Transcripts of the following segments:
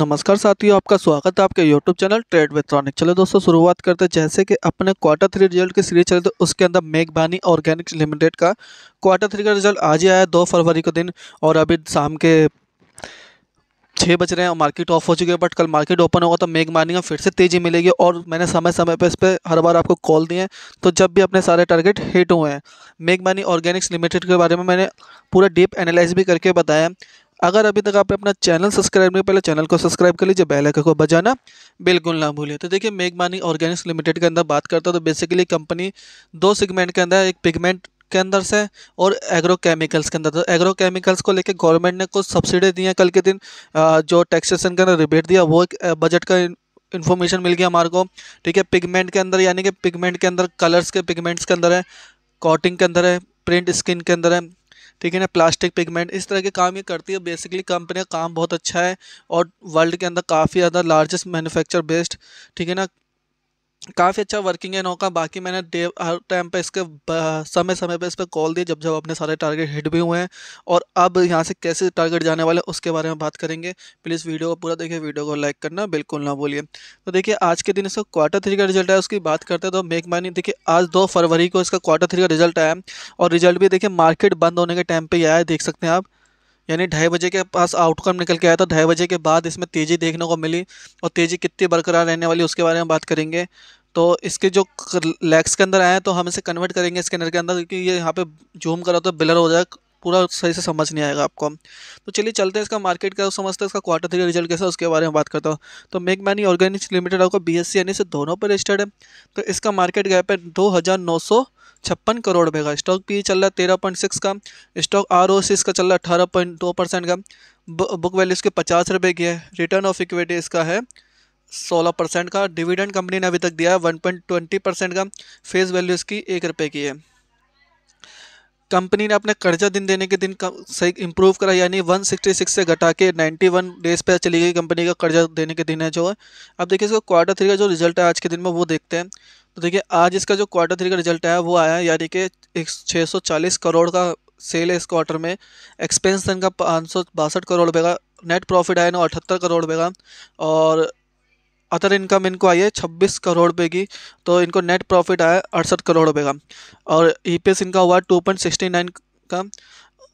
नमस्कार साथियों, आपका स्वागत है आपके YouTube channel trade with Ronik. चलो दोस्तों, शुरुआत करते हैं। जैसे कि अपने क्वार्टर 3 रिजल्ट की सीरीज चले तो उसके अंदर मेघबानी ऑर्गेनिक्स लिमिटेड का क्वार्टर 3 का रिजल्ट आज ही आया 2 फरवरी को दिन, और अभी शाम के 6 बज रहे हैं और मार्केट ऑफ हो चुकी है। बट कल मार्केट ओपन होगा तो मेघबानी में फिर से तेज़ी मिलेगी, और मैंने समय समय पर इस पर हर बार आपको कॉल दिए हैं, तो जब भी अपने सारे टारगेट हिट हुए हैं। मेघबानी ऑर्गेनिक्स लिमिटेड के बारे में मैंने पूरा डीप एनालाइज भी करके बताया। अगर अभी तक आपने अपना चैनल सब्सक्राइब नहीं, पहले चैनल को सब्सक्राइब कर लीजिए, बेल आइकन को बजाना बिल्कुल ना भूलिए। तो देखिए, मेघमानी ऑर्गेनिक्स लिमिटेड के अंदर बात करता हूँ तो बेसिकली कंपनी 2 सेगमेंट के अंदर, एक पिगमेंट के अंदर से और एग्रोकेमिकल्स के अंदर। तो एग्रोकेमिकल्स को लेके गवर्नमेंट ने कुछ सब्सिडी दी है। कल के दिन जो टैक्सेशन के अंदर रिबेट दिया वो एक बजट का इन्फॉर्मेशन मिल गया हमारे को, ठीक है। पिगमेंट के अंदर, यानी कि पिगमेंट के अंदर कलर्स के पिगमेंट्स के अंदर है, कॉटिंग के अंदर है, प्रिंट स्किन के अंदर है, ठीक है ना, प्लास्टिक पिगमेंट, इस तरह के काम ये करती है। बेसिकली कंपनी का काम बहुत अच्छा है और वर्ल्ड के अंदर काफ़ी ज़्यादा लार्जेस्ट मैन्युफैक्चर बेस्ड, ठीक है ना, काफ़ी अच्छा वर्किंग है नौका। बाकी मैंने हर टाइम पे इसके समय समय पे इस पर कॉल दी, जब जब अपने सारे टारगेट हिट भी हुए हैं। और अब यहाँ से कैसे टारगेट जाने वाले उसके बारे में बात करेंगे। प्लीज़ वीडियो को पूरा देखिए, वीडियो को लाइक करना बिल्कुल ना भूलिए। तो देखिए, आज के दिन इसका क्वार्टर 3 का रिजल्ट आया, उसकी बात करते हैं। तो मेघमानी देखिए आज 2 फरवरी को इसका क्वार्टर 3 का रिजल्ट आया, और रिजल्ट भी देखिए मार्केट बंद होने के टाइम पर ही आया, देख सकते हैं आप, यानी 2:30 बजे के पास आउटकम निकल के आया था। 2:30 बजे के बाद इसमें तेज़ी देखने को मिली, और तेज़ी कितनी बरकरार रहने वाली उसके बारे में बात करेंगे। तो इसके जो लेग्स के अंदर आए हैं तो हम इसे कन्वर्ट करेंगे स्कैनर के अंदर, क्योंकि ये यहाँ पे जूम करा तो ब्लर हो जाएगा, पूरा सही से समझ नहीं आएगा आपको। तो चलिए चलते हैं इसका मार्केट का समझते हैं, इसका क्वार्टर 3 का रिजल्ट कैसा उसके बारे में बात करता हूँ। तो मेघमानी ऑर्गेनिक्स लिमिटेड आपको BSE यानी से दोनों पर लिस्टेड है। तो इसका मार्केट गैप है 2,956 करोड़ रुपये का। स्टॉक पी चल रहा है 13.6 का, स्टॉक ROC इसका चल रहा है 18.2% का, बुक वैल्यू इसके 50 रुपये की है, रिटर्न ऑफ इक्विटी इसका है 16% का, डिविडेंड कंपनी ने अभी तक दिया है 1.20% का, फेस वैल्यू इसकी 1 रुपये की है। कंपनी ने अपने कर्जा दिन देने के दिन सही इंप्रूव करा, यानी 166 से घटा के 91 डेज पे चली गई कंपनी का कर्जा देने के दिन है जो है। अब देखिए इसका क्वार्टर 3 का जो रिजल्ट है आज के दिन में वो देखते हैं। तो देखिए आज इसका जो क्वार्टर 3 का रिजल्ट आया वो आया, यानी कि 640 करोड़ का सेल है इस क्वार्टर में, एक्सपेंसन का 562 करोड़ रुपये का, नेट प्रॉफिट आया 78 करोड़ रुपये का, और अदर इनकम इनको आई है 26 करोड़ रुपये की, तो इनको नेट प्रॉफिट आया 68 करोड़ रुपये का, और EPS इनका हुआ 2.69 का।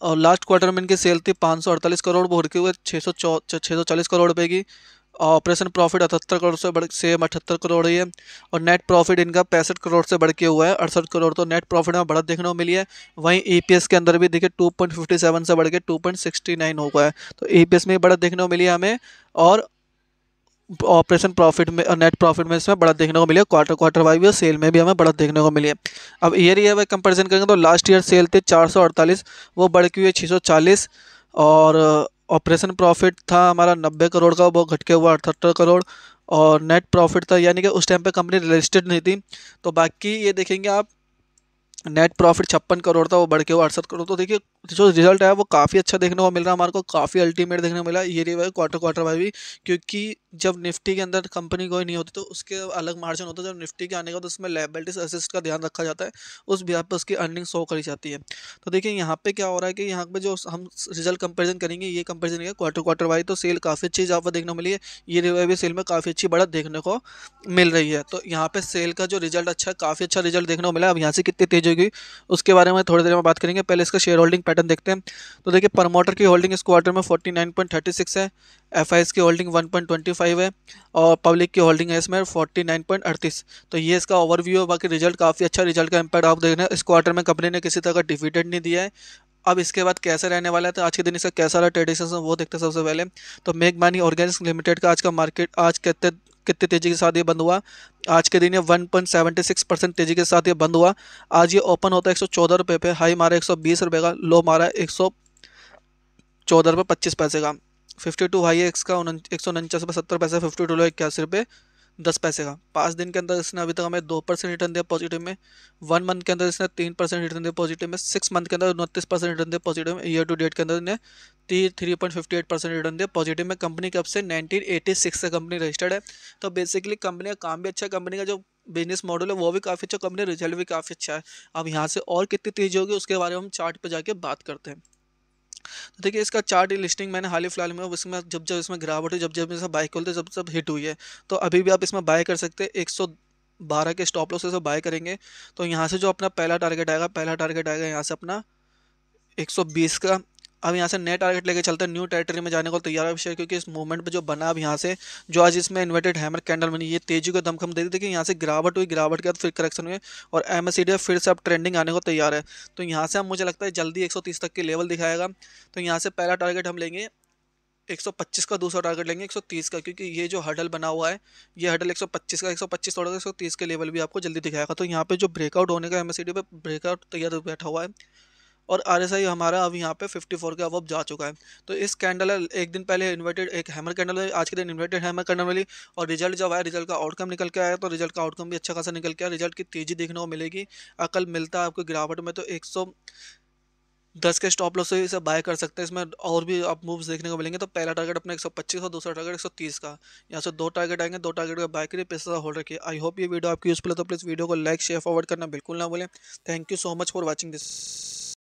और लास्ट क्वार्टर में इनकी सेल थी 548 करोड़ बढ़ के हुए 640 करोड़ रुपये की, ऑपरेशन प्रॉफिट 78 करोड़ से बढ़ से 78 करोड़ ही है, और नेट प्रॉफिट इनका 65 करोड़ से बढ़ के हुआ है 68 करोड़। तो नेट प्रॉफिट में बढ़त देखने को मिली है। वहीं EPS के अंदर भी देखिए 2.57 से बढ़ के 2.69 हो गया है, तो EPS में बढ़त देखने को मिली है हमें, और ऑपरेशन प्रॉफिट में और नेट प्रॉफिट में इसमें बढ़त देखने को मिली है। क्वार्टर वाइज भी सेल में भी हमें बढ़त देखने को मिली है। अब ईयर वाइज कंपैरिजन करेंगे तो लास्ट ईयर सेल थे 448, वो बढ़ के हुए 640, और ऑपरेशन प्रॉफिट था हमारा 90 करोड़ का, वो घट के हुआ 78 करोड़, और नेट प्रॉफिट था, यानी कि उस टाइम पे कंपनी लिस्टेड नहीं थी। तो बाकी ये देखेंगे आप, नेट प्रॉफिट 56 करोड़ था, वो बढ़ के हुआ 68 करोड़। तो देखिए जो रिजल्ट है वो काफ़ी अच्छा देखने को मिल रहा है हमारे को, काफ़ी अल्टीमेट देखने को मिला ईयर वाइज क्वार्टर वाइज भी, क्योंकि जब निफ्टी के अंदर कंपनी कोई नहीं होती तो उसके अलग मार्जिन होता है, जब निफ्टी के आने का तो उसमें लायबिलिटीज असिस्ट का ध्यान रखा जाता है, उस बिहार पर उसकी अर्निंग शो करी जाती है। तो देखिए यहाँ पे क्या हो रहा है कि यहाँ पे जो हम रिजल्ट कंपेरिजन करेंगे, ये कंपेरिजन है क्वार्टर वाइज, तो सेल काफ़ी अच्छी यहाँ पर देखने को मिली है, ईयर वाइज भी सेल में काफ़ी अच्छी बढ़त देखने को मिल रही है। तो यहाँ पर सेल का जो रिजल्ट अच्छा है, काफ़ी अच्छा रिजल्ट देखने को मिला। अब यहाँ से कितनी तेज होगी उसके बारे में थोड़ी देर में बात करेंगे, पहले इसका शेयर होल्डिंग पैटर्न देखते हैं। तो देखिए प्रमोटर की होल्डिंग इस क्वार्टर में 49.36 है, FIs की होल्डिंग 1.25 है, और पब्लिक की होल्डिंग है इसमें 49.38। तो ये इसका ओवरव्यू है। बाकी रिजल्ट काफ़ी अच्छा, रिजल्ट का इम्पैक्ट आप देख रहे हैं। इस क्वार्टर में कंपनी ने किसी तरह का डिविडेंड नहीं दिया है। अब इसके बाद कैसे रहने वाला है, तो आज के दिन इसका कैसा रहा ट्रेडिंग सेशन वो देखते हैं। सबसे पहले तो मेघमानी ऑर्गेनिक्स लिमिटेड का आज का मार्केट आज कितने तेज़ी के साथ ये बंद हुआ, आज के दिन ये 1.76% तेज़ी के साथ ये बंद हुआ। आज ये ओपन होता है 114 रुपये पे, हाई मारा 120 रुपये का, लो मारा 114 रुपये 25 पैसे का, 52 हाई है इसका 149 रुपये 70 पैसे, 52 लो 81 रुपये 10 पैसे का। 5 दिन के अंदर इसने अभी तक हमें 2% रिटर्न दिया पॉजिटिव में, 1 मंथ के अंदर इसने 3% रिटर्न दिया पॉजिटिव में, 6 मंथ के अंदर 29% रिटर्न दिया पॉजिटिव में, ईयर टू डेट के अंदर इन्हें 3.58% रिटर्न दिया पॉजिटिव में। कंपनी कब से 1986 से कंपनी रजिस्टर्ड है। तो बेसिकली कंपनी का काम भी अच्छा है, कंपनी का जो बिजनेस मॉडल है वो भी काफ़ी अच्छा, कंपनी रिजल्ट भी काफ़ी अच्छा है। अब यहाँ से और कितनी तेज़ी होगी उसके बारे में हम चार्ट पर जाके बात करते हैं। तो देखिए इसका चार्ट लिस्टिंग मैंने हाल ही फिलहाल में उसमें जब इसमें गिरावट हुई, जब इसमें बाय खोलते जब सब हिट हुई है, तो अभी भी आप इसमें बाय कर सकते हैं। 112 के स्टॉप लॉस से बाय करेंगे तो यहाँ से जो अपना पहला टारगेट आएगा यहाँ से अपना 120 का। अब यहाँ से नया टारगेट लेके चलते हैं, न्यू टेरिटरी में जाने को तैयार है शेयर, क्योंकि इस मूवमेंट पे जो बना अब यहाँ से जो आज इसमें इन्वर्टेड हैमर कैंडल बनी ये तेजी को दमखम दे दी। देखिए यहाँ से गिरावट हुई, गिरावट के बाद फिर करेक्शन हुए और MACD फिर से अब ट्रेंडिंग आने को तैयार है। तो यहाँ से अब मुझे लगता है जल्दी 130 तक के लेवल दिखाएगा। तो यहाँ से पहला टारगेट हम लेंगे 125 का, दूसरा टारगेट लेंगे 130 का, क्योंकि ये जो हडल बना हुआ है ये हडल 125 का, 125 तोड़ेगा 130 के लेवल भी आपको जल्दी दिखाएगा। तो यहाँ पे जो ब्रेकआउट होने का MACD पे ब्रेकआउट तैयार बैठा हुआ है और RSI हमारा अब यहाँ पे 54 के अब जा चुका है। तो इस कैंडल एक दिन पहले इन्वर्टेड एक हैमर कैंडल है, आज के दिन इन्वर्टेड हैमर कैंडल वाली, और रिजल्ट जब आया रिजल्ट का आउटकम निकल के आया तो रिजल्ट का आउटकम भी अच्छा खासा निकल के आया। रिजल्ट की तेजी देखने को मिलेगी। अकल मिलता है आपको गिरावट में तो 110 के स्टॉप लॉस से इसे बाय कर सकते हैं। इसमें और भी आप मूव्स देखने को मिलेंगे। तो पहला टारगेट अपना 125 और दूसरा टारगेट 130 का। यहाँ से दो टारगेट आएंगे, दो टारगेट का बाय करिए, पैसा होल्ड रखिए। आई होप ये वीडियो आपकी यूजफुल है, तो प्लीज़ वीडियो को लाइक शेयर फॉरवर्ड करना बिल्कुल ना भूलें। Thank you so much for watching this.